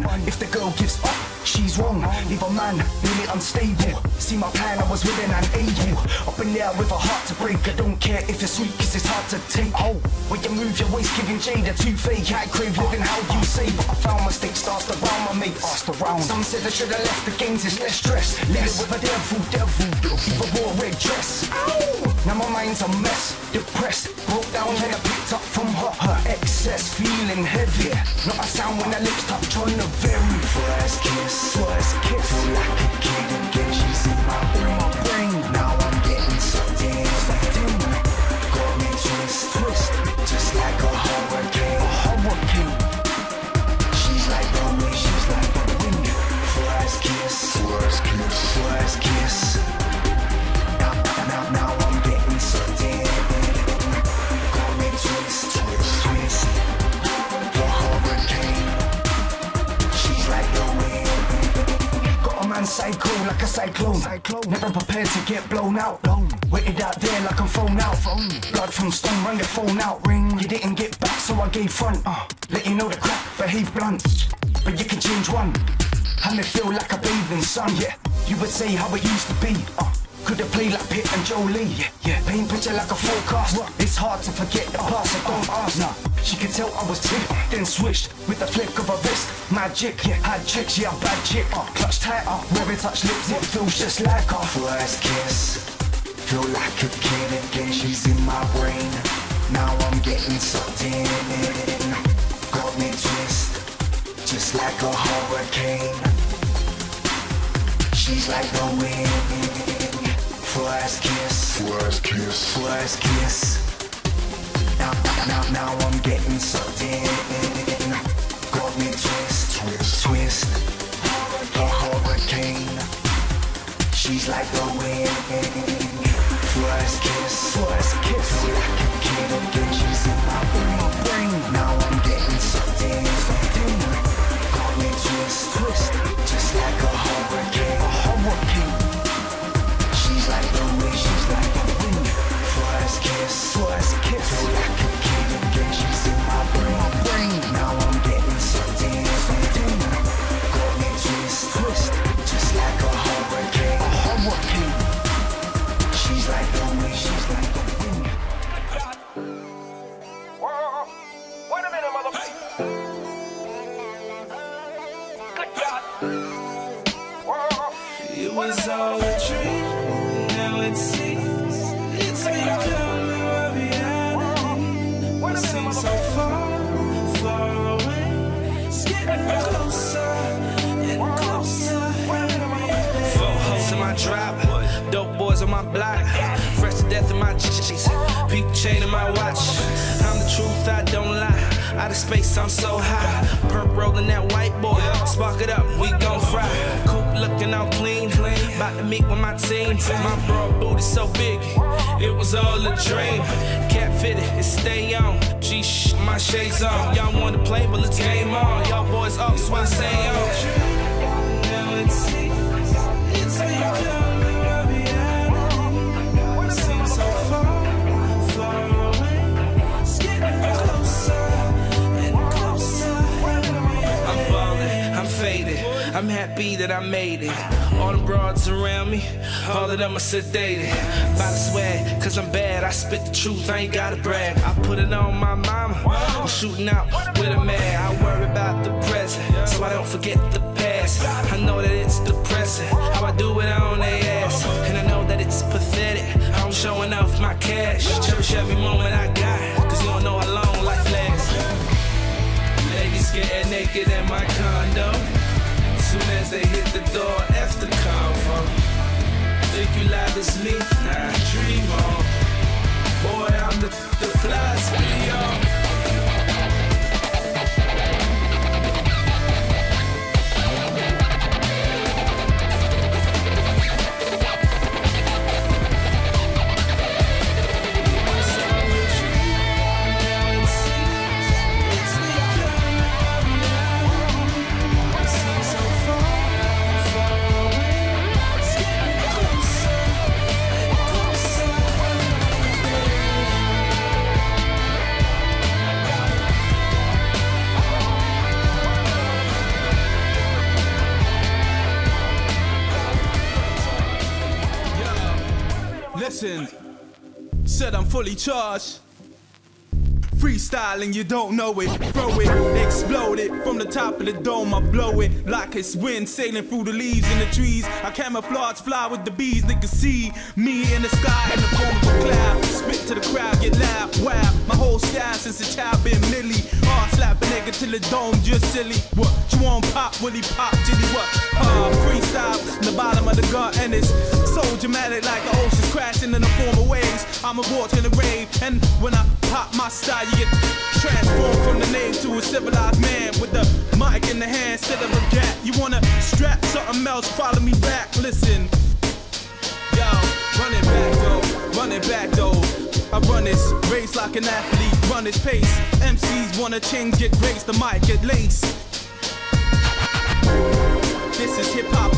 man. If the girl gives up, she's wrong. Leave a man really unstable. See my plan, I was willing and able. Up in there with a heart to break. I don't care if it's sweet, cause it's hard to take. When you move your waist, giving Jade a toothache. I crave living how you say, but I found my mistake starts around my mates. Some said I should have left the games, it's less stress. Less with a devil. Even wore a red dress. Now my mind's a mess. Depressed, broke down and I picked up from her excess. Feeling heavy, not a sound when her lips touch on the very first kiss. Feel like a kid again, she's in my brain. Now I'm getting sucked in, it's like dinner. Got me twist, just like a hurricane. She's like the wind, First kiss, first kiss. Now I'm getting sucked in. Got me twist, the hurricane. She's like the wind. Got a man psycho like a cyclone. Never prepared to get blown out. Waited out there like I'm thrown out. Blood from stone, run your phone out. Ring, you didn't get back, so I gave front. Let you know the crack, behave blunt, but you can change one. And it feel like a bathing sun, yeah. You would say how it used to be. Could have played like Pitt and Jolie, yeah. Paint picture like a forecast. It's hard to forget the past, so don't ask. She could tell I was tipped, then switched with the flick of her wrist. Magic, yeah. Had tricks, yeah, bad chick. Clutch tighter, where it touch lips, it feels just like her first kiss. Feel like a kid again, she's in my brain. Now I'm getting sucked in. Got me twist, just like a hurricane. She's like the wind. First kiss, first kiss. Now I'm getting sucked in. Got me twist. The hurricane. She's like the wind. First kiss, like a kid again. She's in my brain. Now I'm getting sucked in. Got me twist, just like a hurricane. She's like the wind, she's like the wind. First kiss, feel like a kid again. She's in my brain. Now I'm getting sucked in. Got me twist, just like a hurricane. She's like the wind, she's like the wind. Wait a minute, motherfucker. Good God. It was all a dream, now it seems it's becoming a reality. It seems so far away. It's getting closer and closer. Four holes in my drop. Dope boys on my block, fresh to death in my cheeks, peak chain in my watch. I'm the truth, I don't lie. Out of space, I'm so high. Perp rolling that white boy, spark it up, we gon' fry. Coupe looking all clean, about to meet with my team. My broad booty so big, it was all a dream. Cap fitted, it stay on. G sh, my shades on. Y'all wanna play, but it's game on. Y'all boys up, so I stay on. Now it seems it's become. I'm happy that I made it. All them broads around me, all of them are sedated by the swag, cause I'm bad. I spit the truth, I ain't gotta brag. I put it on my mama, I'm shooting out with a man. I worry about the present, so I don't forget the past. I know that it's depressing, how I do it on their ass. And I know that it's pathetic, I'm showing off my cash. Cherish every moment I got, cause you don't know how long life lasts. Ladies getting naked in my condo. Soon as they hit the door, after convo. Think you lie, this me? Nah, dream on. Boy, I'm the flies beyond. Jackson said I'm fully charged. Freestyling, you don't know it, throw it, explode it. From the top of the dome, I blow it like it's wind sailing through the leaves and the trees. I camouflage, fly with the bees, they can see me in the sky in the form of a cloud. Spit to the crowd, get loud, wow. My whole style since a child been Millie. Hard slap a nigga till the dome just silly. What, you want pop, will he pop, jitty what? Freestyle, the bottom of the gun, and it's so dramatic like the ocean's crashing in the form of waves. I'm aboard in the rave, and when I pop my style, you get transformed from the name to a civilized man with the mic in the hand instead of a gap. You wanna strap something else, follow me back, listen. Yo, run it back though, run it back though. I run this race like an athlete, run this pace. MCs wanna change, get grace, the mic get lace. This is hip hop